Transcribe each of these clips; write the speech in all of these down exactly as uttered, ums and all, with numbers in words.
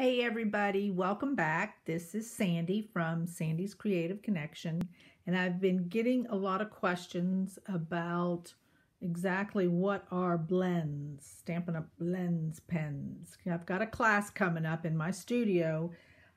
Hey everybody, welcome back. This is Sandy from Sandy's Creative Connection, and I've been getting a lot of questions about exactly what are blends, Stampin' Up! Blends pens. I've got a class coming up in my studio.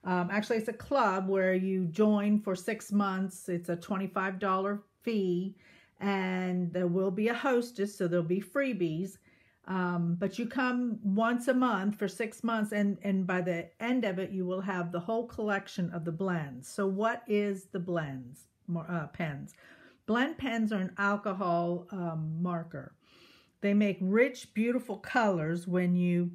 Um, actually, it's a club where you join for six months. It's a twenty-five dollar fee, and there will be a hostess, so there'll be freebies. Um, but you come once a month for six months, and, and by the end of it, you will have the whole collection of the blends. So what is the blends uh, pens? Blend pens are an alcohol um, marker. They make rich, beautiful colors when you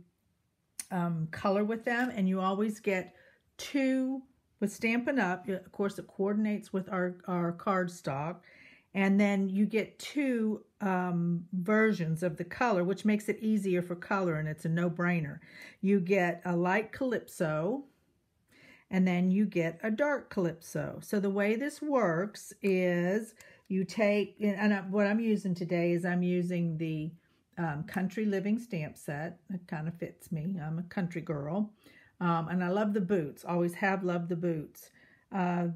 um, color with them, and you always get two. With Stampin' Up!, of course, it coordinates with our, our cardstock. And then you get two um, versions of the color, which makes it easier for color, and it's a no-brainer. You get a light Calypso, and then you get a dark Calypso. So the way this works is you take, and I, what I'm using today is I'm using the um, Country Living Stamp Set. It kind of fits me. I'm a country girl, um, and I love the boots. Always have loved the boots. Uh,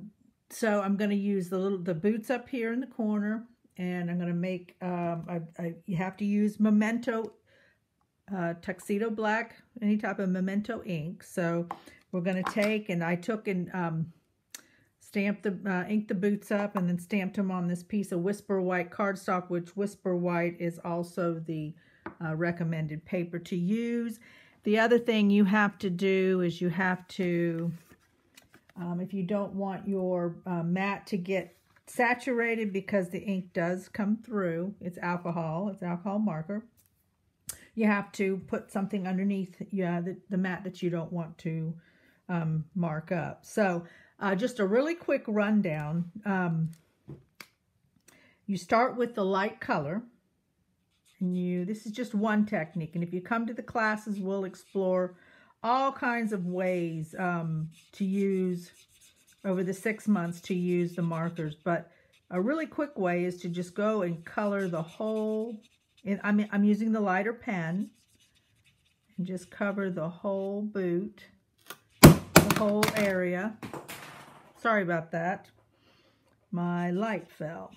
So I'm going to use the little the boots up here in the corner, and I'm going to make, um, I, I, you have to use Memento, uh, Tuxedo Black, any type of Memento ink. So we're going to take, and I took and um, stamped the, uh, inked the boots up and then stamped them on this piece of Whisper White cardstock, which Whisper White is also the uh, recommended paper to use. The other thing you have to do is you have to... Um, if you don't want your uh, mat to get saturated, because the ink does come through, it's alcohol, it's alcohol marker, you have to put something underneath yeah, the, the mat that you don't want to um, mark up. So uh, just a really quick rundown. Um, you start with the light color. And you, this is just one technique. And if you come to the classes, we'll explore all kinds of ways um, to use over the six months to use the markers. But a really quick way is to just go and color the whole, and I'm, I'm using the lighter pen, and just cover the whole boot, the whole area. Sorry about that. My light fell.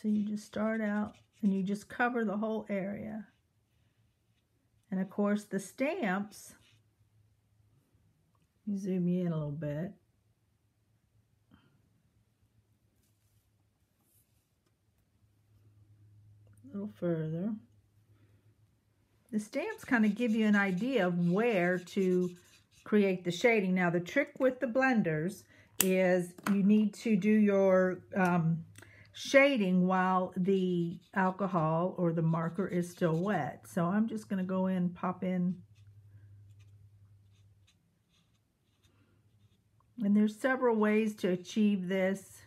So you just start out and you just cover the whole area. And of course the stamps, you zoom you in a little bit. A little further. The stamps kind of give you an idea of where to create the shading. Now the trick with the blenders is you need to do your um, shading while the alcohol or the marker is still wet. So I'm just going to go in, pop in. And there's several ways to achieve this.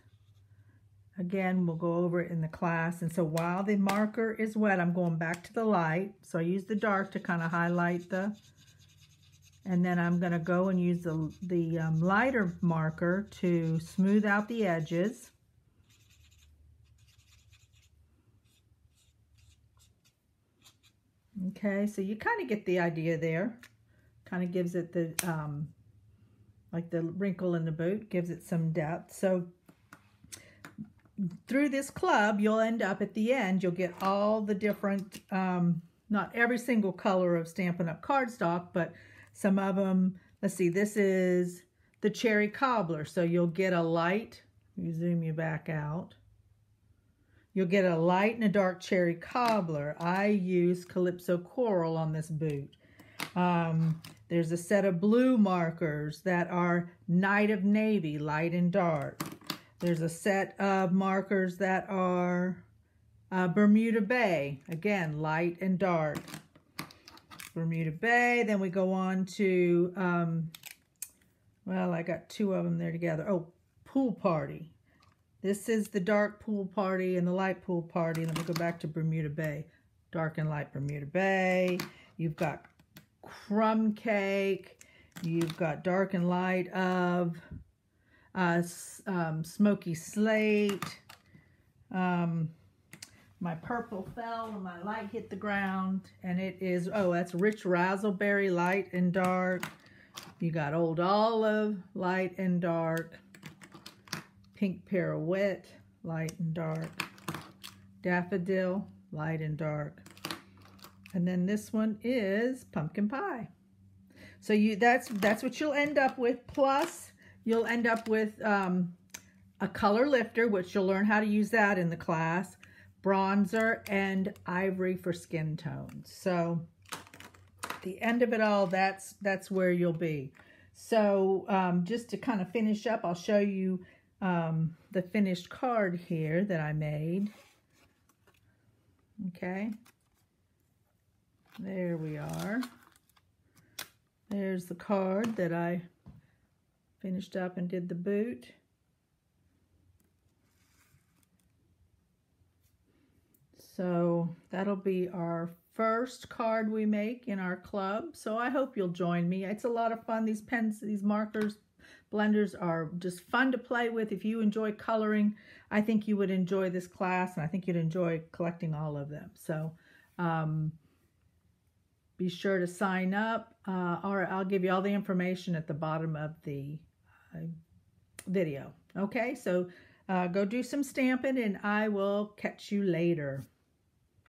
Again, we'll go over it in the class. And so while the marker is wet, I'm going back to the light. So I use the dark to kind of highlight the, and then I'm going to go and use the, the um, lighter marker to smooth out the edges. Okay, so you kind of get the idea there. Kind of gives it the, um, like the wrinkle in the boot, gives it some depth. So through this club, you'll end up at the end, you'll get all the different, um, not every single color of Stampin' Up! Cardstock, but some of them. Let's see, this is the Cherry Cobbler. So you'll get a light, you zoom you back out. You'll get a light and a dark Cherry Cobbler. I use Calypso Coral on this boot. Um, there's a set of blue markers that are Night of Navy, light and dark. There's a set of markers that are uh, Bermuda Bay, again, light and dark. Bermuda Bay, then we go on to, um, well, I got two of them there together. Oh, Pool Party. This is the dark Pool Party and the light Pool Party. Let me go back to Bermuda Bay. Dark and light Bermuda Bay. You've got Crumb Cake. You've got dark and light of uh, um, Smoky Slate. Um, My purple fell and my light hit the ground. And it is, oh, that's rich razzleberry, light and dark. You got old olive, light and dark. Pink pirouette, light and dark. Daffodil, light and dark. And then this one is pumpkin pie. So you that's that's what you'll end up with. Plus, you'll end up with um, a color lifter, which you'll learn how to use that in the class. Bronzer and ivory for skin tones. So at the end of it all, that's that's where you'll be. So um, just to kind of finish up, I'll show you um, the finished card here that I made. Okay. There we are. There's the card that I finished up and did the boot. So that'll be our first card we make in our club. So I hope you'll join me. It's a lot of fun. These pens, these markers, blenders are just fun to play with. If you enjoy coloring, I think you would enjoy this class, and I think you'd enjoy collecting all of them. So um, be sure to sign up, uh, or I'll give you all the information at the bottom of the uh, video. Okay, so uh, go do some stamping, and I will catch you later.